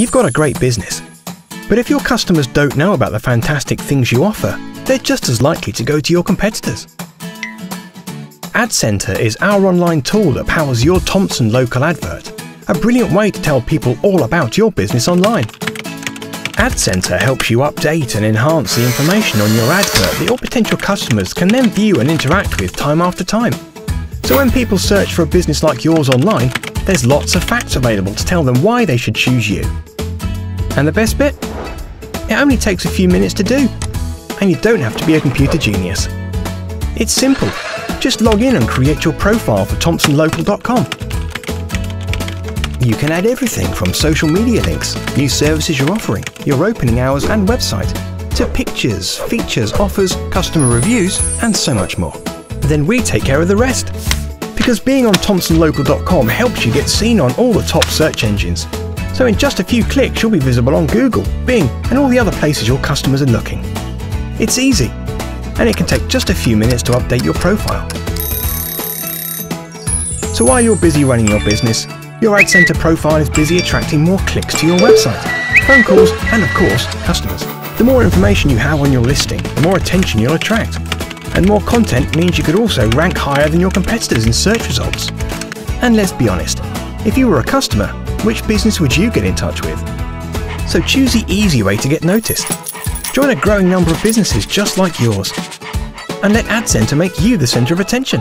you've got a great business. But if your customers don't know about the fantastic things you offer, they're just as likely to go to your competitors. AdCentre is our online tool that powers your Thompson local advert, a brilliant way to tell people all about your business online. AdCentre helps you update and enhance the information on your advert that your potential customers can then view and interact with time after time. So when people search for a business like yours online, there's lots of facts available to tell them why they should choose you. And the best bit? It only takes a few minutes to do, and you don't have to be a computer genius. It's simple. Just log in and create your profile for thompsonlocal.com. You can add everything from social media links, new services you're offering, your opening hours and website, to pictures, features, offers, customer reviews, and so much more. Then we take care of the rest. Because being on thompsonlocal.com helps you get seen on all the top search engines. So in just a few clicks, you'll be visible on Google, Bing, and all the other places your customers are looking. It's easy. And it can take just a few minutes to update your profile. So while you're busy running your business, your AdCentre profile is busy attracting more clicks to your website, phone calls, and of course, customers. The more information you have on your listing, the more attention you'll attract. And more content means you could also rank higher than your competitors in search results. And let's be honest, if you were a customer, which business would you get in touch with? So choose the easy way to get noticed. Join a growing number of businesses just like yours, and let AdCentre make you the centre of attention.